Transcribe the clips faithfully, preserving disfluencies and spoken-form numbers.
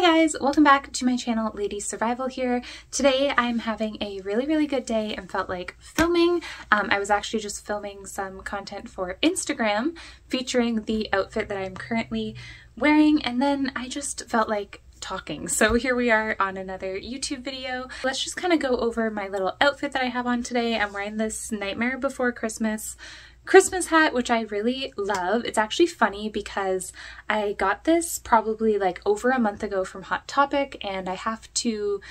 Hi guys, welcome back to my channel, Lady Survival here. Today I'm having a really, really good day and felt like filming. Um, I was actually just filming some content for Instagram featuring the outfit that I'm currently wearing, and then I just felt like talking. So here we are on another YouTube video. Let's just kind of go over my little outfit that I have on today. I'm wearing this Nightmare Before Christmas Christmas hat, which I really love. It's actually funny because I got this probably like over a month ago from Hot Topic, and I have to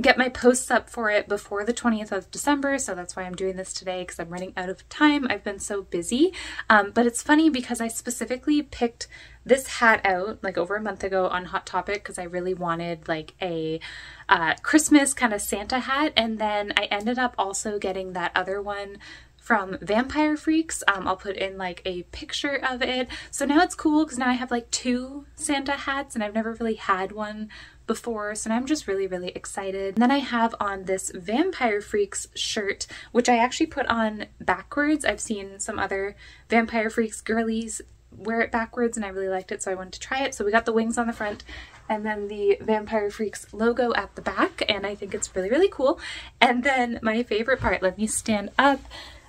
get my posts up for it before the twentieth of December, so that's why I'm doing this today, because I'm running out of time. I've been so busy. Um, but it's funny because I specifically picked this hat out like over a month ago on Hot Topic because I really wanted like a uh, Christmas kind of Santa hat, and then I ended up also getting that other one from Vampire Freaks. Um, I'll put in like a picture of it. So now it's cool because now I have like two Santa hats, and I've never really had one before, so now I'm just really, really excited. And then I have on this Vampire Freaks shirt, which I actually put on backwards. I've seen some other Vampire Freaks girlies wear it backwards, and I really liked it, so I wanted to try it. So we got the wings on the front and then the Vampire Freaks logo at the back, and I think it's really, really cool. And then my favorite part, let me stand up,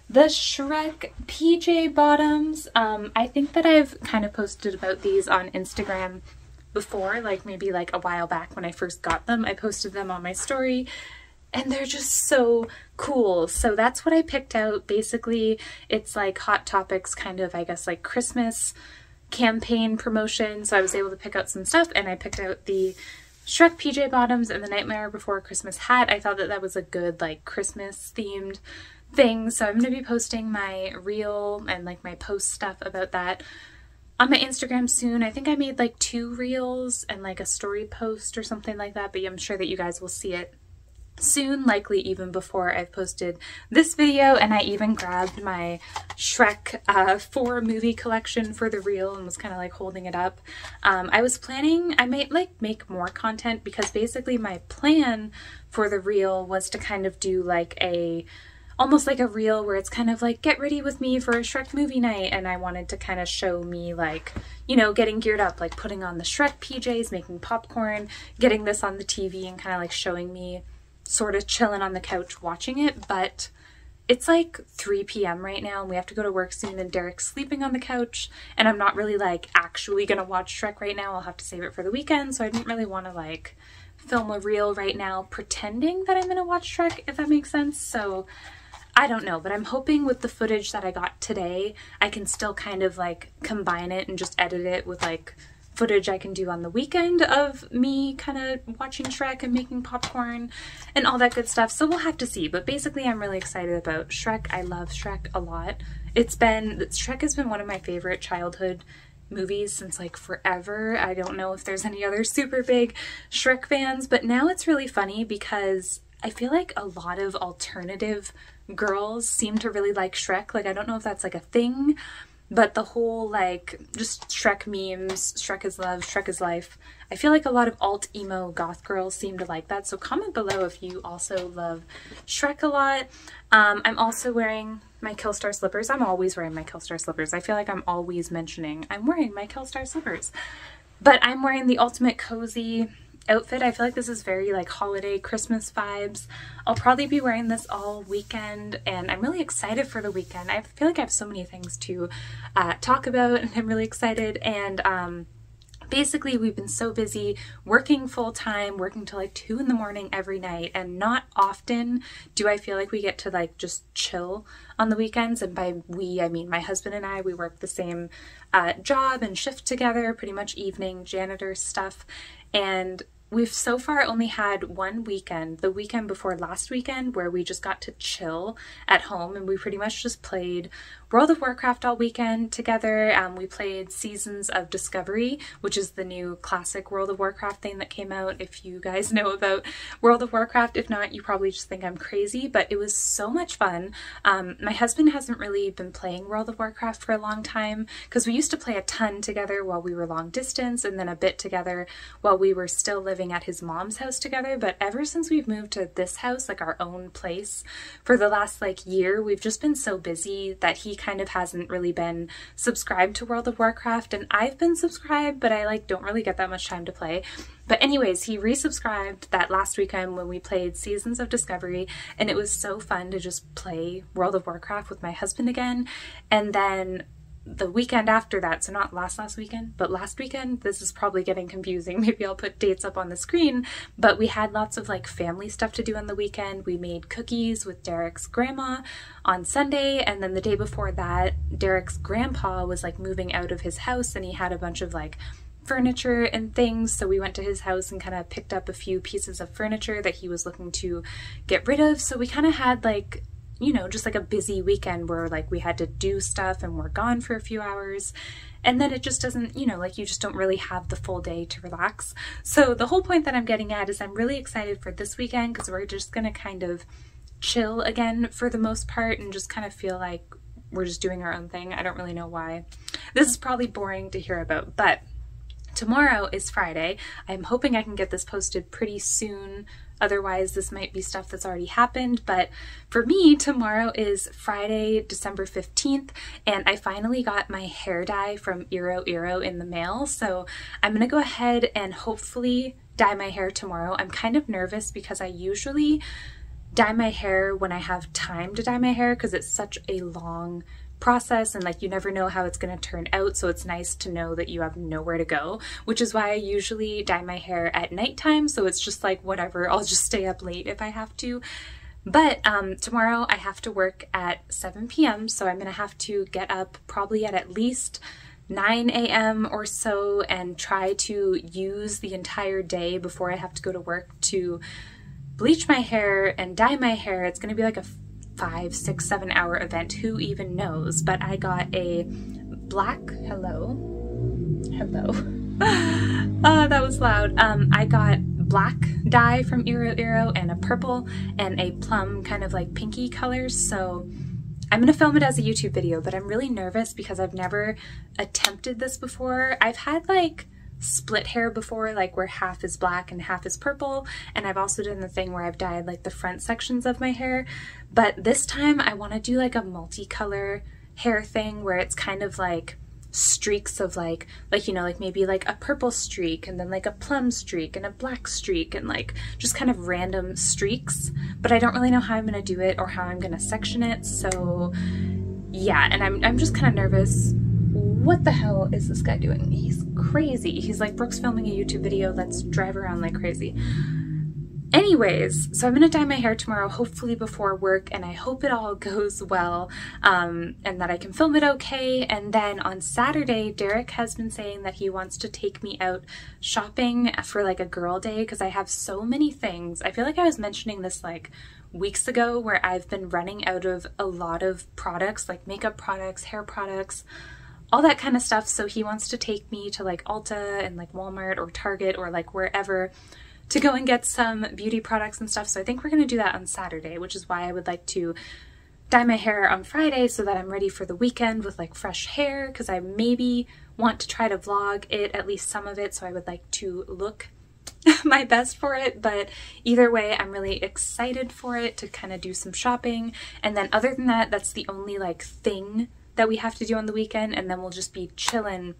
the Shrek P J bottoms. Um, I think that I've kind of posted about these on Instagram before, like maybe like a while back when I first got them. I posted them on my story, and they're just so cool. So that's what I picked out. Basically, it's like Hot Topic's kind of, I guess, like Christmas campaign promotion. So I was able to pick out some stuff, and I picked out the Shrek P J bottoms and the Nightmare Before Christmas hat. I thought that that was a good like Christmas themed thing, so I'm going to be posting my reel and like my post stuff about that on my Instagram soon. I think I made like two reels and like a story post or something like that, but I'm sure that you guys will see it soon, likely even before I've posted this video. And I even grabbed my Shrek uh, four movie collection for the reel and was kind of like holding it up. Um, I was planning, I might like make more content, because basically my plan for the reel was to kind of do like a almost like a reel where it's kind of like, get ready with me for a Shrek movie night, and I wanted to kind of show me like, you know, getting geared up, like putting on the Shrek P Js, making popcorn, getting this on the T V, and kind of like showing me sort of chilling on the couch watching it. But it's like three p m right now, and we have to go to work soon, and Derek's sleeping on the couch, and I'm not really like actually gonna watch Shrek right now. I'll have to save it for the weekend, so I didn't really want to like film a reel right now pretending that I'm gonna watch Shrek, if that makes sense. So I don't know, but I'm hoping with the footage that I got today, I can still kind of like combine it and just edit it with like footage I can do on the weekend of me kind of watching Shrek and making popcorn and all that good stuff. So we'll have to see, but basically I'm really excited about Shrek. I love Shrek a lot. It's been, Shrek has been one of my favorite childhood movies since like forever. I don't know if there's any other super big Shrek fans, but now it's really funny because I feel like a lot of alternative girls seem to really like Shrek. Like, I don't know if that's like a thing, but the whole like just Shrek memes, Shrek is love, Shrek is life, I feel like a lot of alt emo goth girls seem to like that. So comment below if you also love Shrek a lot. Um, I'm also wearing my Killstar slippers. I'm always wearing my Killstar slippers. I feel like I'm always mentioning I'm wearing my Killstar slippers, but I'm wearing the ultimate cozy outfit. I feel like this is very like holiday Christmas vibes. I'll probably be wearing this all weekend, and I'm really excited for the weekend. I feel like I have so many things to uh, talk about, and I'm really excited. And um, basically we've been so busy working full time, working till like two in the morning every night, and not often do I feel like we get to like just chill on the weekends. And by we, I mean my husband and I. We work the same uh, job and shift together, pretty much evening janitor stuff, and we've so far only had one weekend, the weekend before last weekend, where we just got to chill at home, and we pretty much just played World of Warcraft all weekend together. Um, we played Seasons of Discovery, which is the new classic World of Warcraft thing that came out, if you guys know about World of Warcraft. If not, you probably just think I'm crazy, but it was so much fun. Um, my husband hasn't really been playing World of Warcraft for a long time, because we used to play a ton together while we were long distance, and then a bit together while we were still living living at his mom's house together, but ever since we've moved to this house, like our own place, for the last like year, we've just been so busy that he kind of hasn't really been subscribed to World of Warcraft, and I've been subscribed, but I like don't really get that much time to play. But anyways, he resubscribed that last weekend when we played Seasons of Discovery, and it was so fun to just play World of Warcraft with my husband again. And then the weekend after that, so not last last weekend, but last weekend, this is probably getting confusing, maybe I'll put dates up on the screen, but we had lots of like family stuff to do on the weekend. We made cookies with Derek's grandma on Sunday, and then the day before that, Derek's grandpa was like moving out of his house and he had a bunch of like furniture and things, so we went to his house and kind of picked up a few pieces of furniture that he was looking to get rid of. So we kind of had like, you know, just like a busy weekend where like we had to do stuff and we're gone for a few hours, and then it just doesn't, you know, like you just don't really have the full day to relax. So the whole point that I'm getting at is I'm really excited for this weekend because we're just gonna kind of chill again for the most part and just kind of feel like we're just doing our own thing. I don't really know why. This is probably boring to hear about, but tomorrow is Friday. I'm hoping I can get this posted pretty soon. Otherwise, this might be stuff that's already happened, but for me, tomorrow is Friday, December fifteenth, and I finally got my hair dye from Eero Eero in the mail, so I'm gonna go ahead and hopefully dye my hair tomorrow. I'm kind of nervous because I usually dye my hair when I have time to dye my hair because it's such a long process and like you never know how it's going to turn out, so it's nice to know that you have nowhere to go, which is why I usually dye my hair at nighttime, so it's just like whatever, I'll just stay up late if I have to. But um, tomorrow I have to work at seven p m so I'm going to have to get up probably at at least nine a m or so and try to use the entire day before I have to go to work to bleach my hair and dye my hair. It's going to be like a five, six, seven hour event, who even knows, but I got a black, hello, hello, oh, that was loud, um, I got black dye from Eero Eero and a purple and a plum kind of like pinky color, so I'm gonna film it as a YouTube video, but I'm really nervous because I've never attempted this before. I've had like split hair before, like where half is black and half is purple, and I've also done the thing where I've dyed like the front sections of my hair, but this time I want to do like a multicolor hair thing where it's kind of like streaks of like like you know, like maybe like a purple streak and then like a plum streak and a black streak and like just kind of random streaks, but I don't really know how I'm gonna do it or how I'm gonna section it, so yeah. And I'm, I'm just kind of nervous. What the hell is this guy doing? He's crazy. He's like, Brooke's filming a YouTube video, let's drive around like crazy. Anyways, so I'm gonna dye my hair tomorrow, hopefully before work, and I hope it all goes well um, and that I can film it okay. And then on Saturday, Derek has been saying that he wants to take me out shopping for like a girl day because I have so many things. I feel like I was mentioning this like weeks ago where I've been running out of a lot of products, like makeup products, hair products, all that kind of stuff. So he wants to take me to like Ulta and like Walmart or Target or like wherever to go and get some beauty products and stuff. So I think we're gonna do that on Saturday, which is why I would like to dye my hair on Friday so that I'm ready for the weekend with like fresh hair, because I maybe want to try to vlog it, at least some of it, so I would like to look my best for it. But either way, I'm really excited for it to kind of do some shopping. And then other than that, that's the only like thing that we have to do on the weekend, and then we'll just be chilling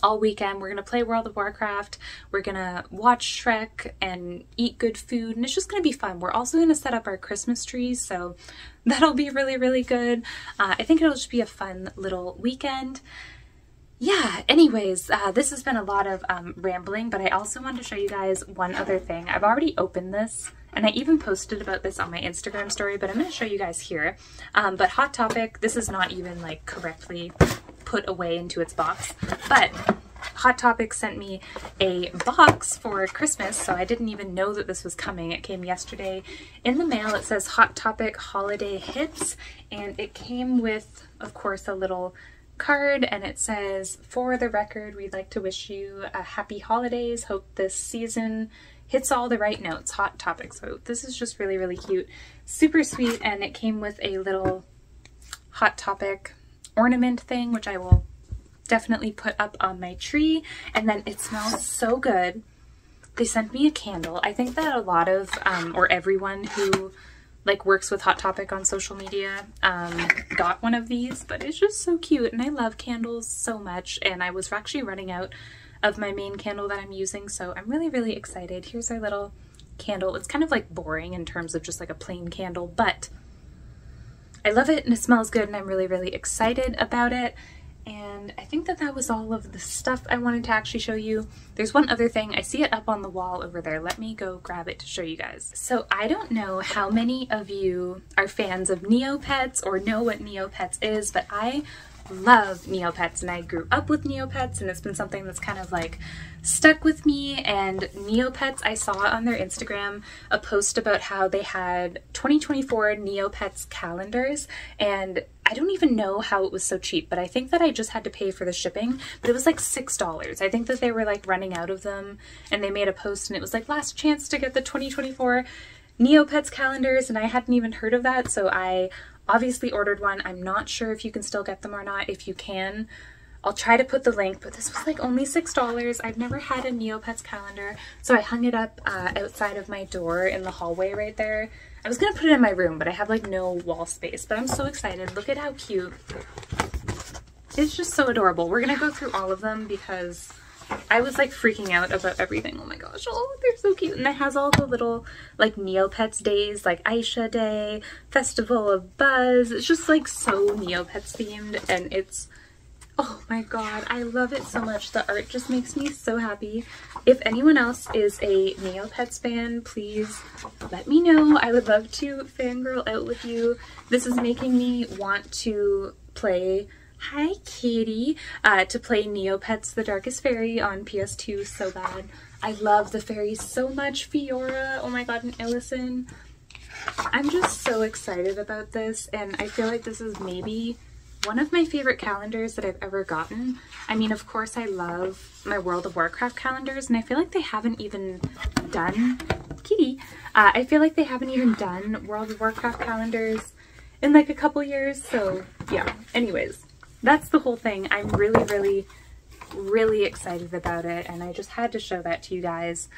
all weekend. We're gonna play World of Warcraft, we're gonna watch Shrek and eat good food, and it's just gonna be fun. We're also gonna set up our Christmas tree, so that'll be really, really good. Uh, I think it'll just be a fun little weekend. Yeah, anyways, uh, this has been a lot of um, rambling, but I also wanted to show you guys one other thing. I've already opened this, and I even posted about this on my Instagram story, but I'm going to show you guys here. Um, but Hot Topic, this is not even like correctly put away into its box, but Hot Topic sent me a box for Christmas, so I didn't even know that this was coming. It came yesterday in the mail. It says Hot Topic Holiday Hits, and it came with, of course, a little card, and it says, "For the record, we'd like to wish you a happy holidays. Hope this season hits all the right notes. Hot Topic." So this is just really, really cute, super sweet, and it came with a little Hot Topic ornament thing, which I will definitely put up on my tree. And then it smells so good. They sent me a candle. I think that a lot of, um, or everyone who like works with Hot Topic on social media um, got one of these, but it's just so cute and I love candles so much, and I was actually running out of my main candle that I'm using, so I'm really, really excited. Here's our little candle. It's kind of like boring in terms of just like a plain candle, but I love it and it smells good and I'm really, really excited about it. And I think that that was all of the stuff I wanted to actually show you. There's one other thing. I see it up on the wall over there. Let me go grab it to show you guys. So I don't know how many of you are fans of Neopets or know what Neopets is, but I love Neopets and I grew up with Neopets, and it's been something that's kind of like stuck with me. And Neopets, I saw on their Instagram a post about how they had twenty twenty-four Neopets calendars, and I don't even know how it was so cheap, but I think that I just had to pay for the shipping, but it was like six dollars. I think that they were like running out of them, and they made a post and it was like last chance to get the twenty twenty-four Neopets calendars, and I hadn't even heard of that, so I obviously ordered one. I'm not sure if you can still get them or not. If you can, I'll try to put the link, but this was like only six dollars. I've never had a Neopets calendar, so I hung it up uh, outside of my door in the hallway right there. I was gonna put it in my room, but I have like no wall space, but I'm so excited. Look at how cute. It's just so adorable. We're gonna go through all of them because I was like freaking out about everything. Oh my gosh, oh, they're so cute. And it has all the little like Neopets days, like Aisha Day, Festival of Buzz. It's just like so Neopets themed, and it's, oh my god, I love it so much. The art just makes me so happy. If anyone else is a Neopets fan, please let me know. I would love to fangirl out with you. This is making me want to play Hi Katie, uh, to play Neopets: The Darkest Fairy on P S two so bad. I love the fairies so much. Fiora, oh my god, and Illison. I'm just so excited about this, and I feel like this is maybe one of my favorite calendars that I've ever gotten. I mean, of course I love my World of Warcraft calendars, and I feel like they haven't even done, Kitty, uh, I feel like they haven't even done World of Warcraft calendars in like a couple years, so yeah, anyways. That's the whole thing. I'm really, really, really excited about it, and I just had to show that to you guys.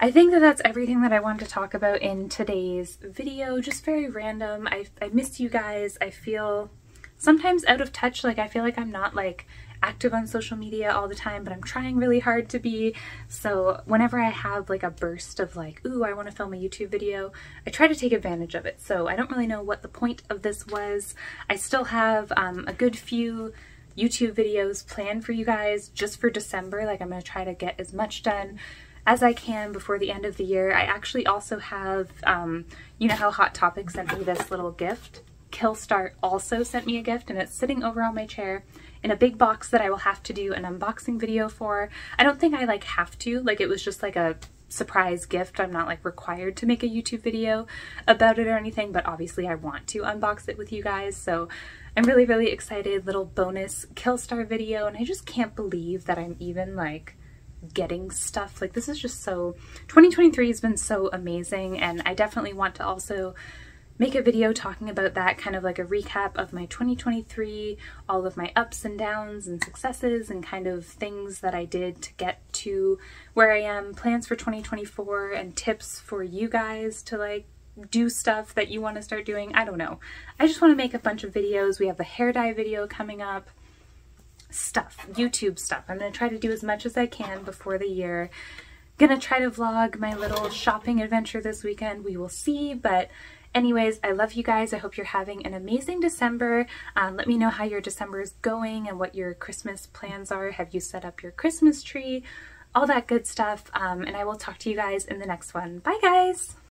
I think that that's everything that I wanted to talk about in today's video. Just very random. I, I miss you guys. I feel sometimes out of touch. Like, I feel like I'm not, like, active on social media all the time, but I'm trying really hard to be. So whenever I have like a burst of like, ooh, I want to film a YouTube video, I try to take advantage of it. So I don't really know what the point of this was. I still have um, a good few YouTube videos planned for you guys just for December. Like, I'm going to try to get as much done as I can before the end of the year. I actually also have, um, you know how Hot Topic sent me this little gift? Killstar also sent me a gift, and it's sitting over on my chair in a big box that I will have to do an unboxing video for. I don't think I like have to, like it was just like a surprise gift. I'm not like required to make a YouTube video about it or anything, but obviously I want to unbox it with you guys. So I'm really, really excited. Little bonus Killstar video, and I just can't believe that I'm even like getting stuff. Like, this is just so, twenty twenty-three has been so amazing, and I definitely want to also make a video talking about that, kind of like a recap of my twenty twenty-three, all of my ups and downs and successes and kind of things that I did to get to where I am, plans for twenty twenty-four and tips for you guys to like do stuff that you want to start doing. I don't know. I just want to make a bunch of videos. We have the hair dye video coming up. Stuff, YouTube stuff. I'm going to try to do as much as I can before the year. Gonna try to vlog my little shopping adventure this weekend. We will see, but anyways, I love you guys. I hope you're having an amazing December. Um, let me know how your December is going and what your Christmas plans are. Have you set up your Christmas tree? All that good stuff. Um, and I will talk to you guys in the next one. Bye, guys!